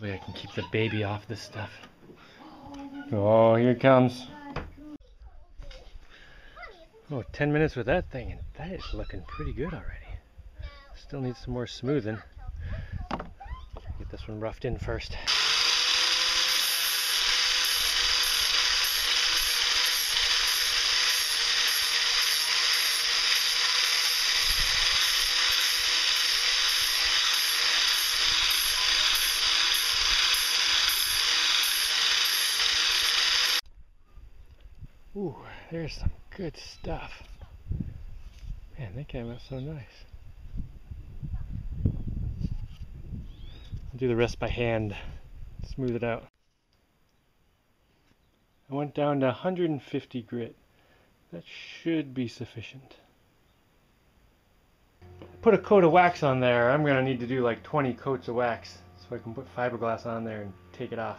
Hopefully I can keep the baby off this stuff. Oh, here it comes. Oh, 10 minutes with that thing, and that is looking pretty good already. Still needs some more smoothing. Get this one roughed in first. Ooh, there's some good stuff. Man, they came out so nice. I'll do the rest by hand, smooth it out. I went down to 150 grit. That should be sufficient. Put a coat of wax on there. I'm gonna need to do like 20 coats of wax so I can put fiberglass on there and take it off.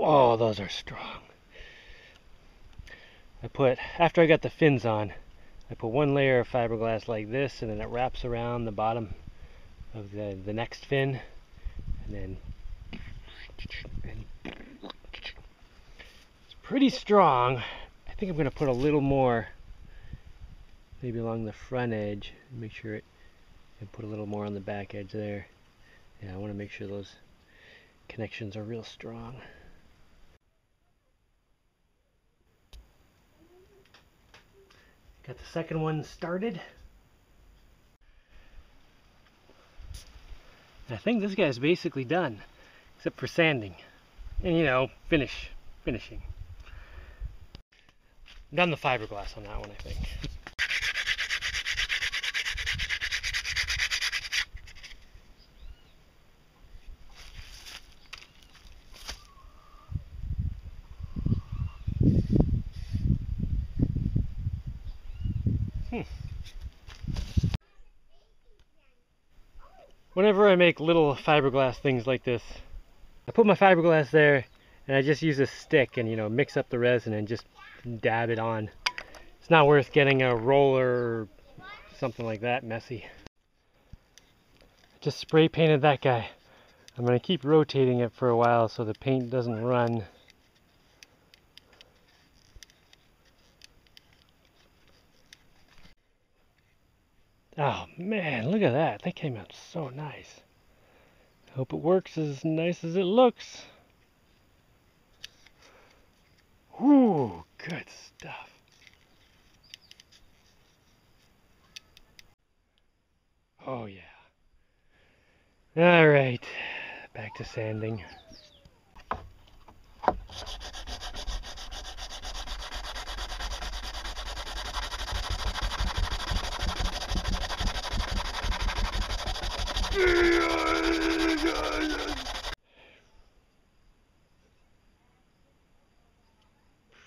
Oh, those are strong. After I got the fins on, I put one layer of fiberglass like this, and then it wraps around the bottom of the next fin, and then it's pretty strong. I think I'm gonna put a little more, maybe along the front edge, and make sure it, and put a little more on the back edge there. Yeah, I want to make sure those connections are real strong. Got the second one started. And I think this guy's basically done, except for sanding and, you know, finishing. I'm done the fiberglass on that one, I think. Whenever I make little fiberglass things like this, I put my fiberglass there and I just use a stick and, you know, mix up the resin and just dab it on. It's not worth getting a roller or something like that messy. Just spray painted that guy. I'm going to keep rotating it for a while so the paint doesn't run. Oh man, look at that. That came out so nice. I hope it works as nice as it looks. Ooh, good stuff. Oh yeah. All right, back to sanding.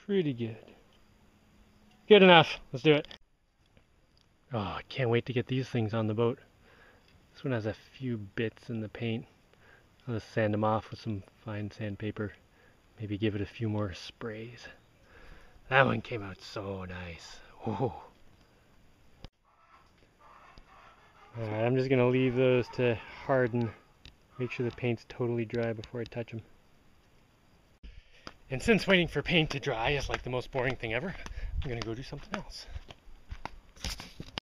Pretty good. Good enough. Let's do it. Oh, I can't wait to get these things on the boat. This one has a few bits in the paint. I'll just sand them off with some fine sandpaper. Maybe give it a few more sprays. That one came out so nice. Whoa. Alright, I'm just going to leave those to harden. Make sure the paint's totally dry before I touch them. And since waiting for paint to dry is like the most boring thing ever, I'm going to go do something else.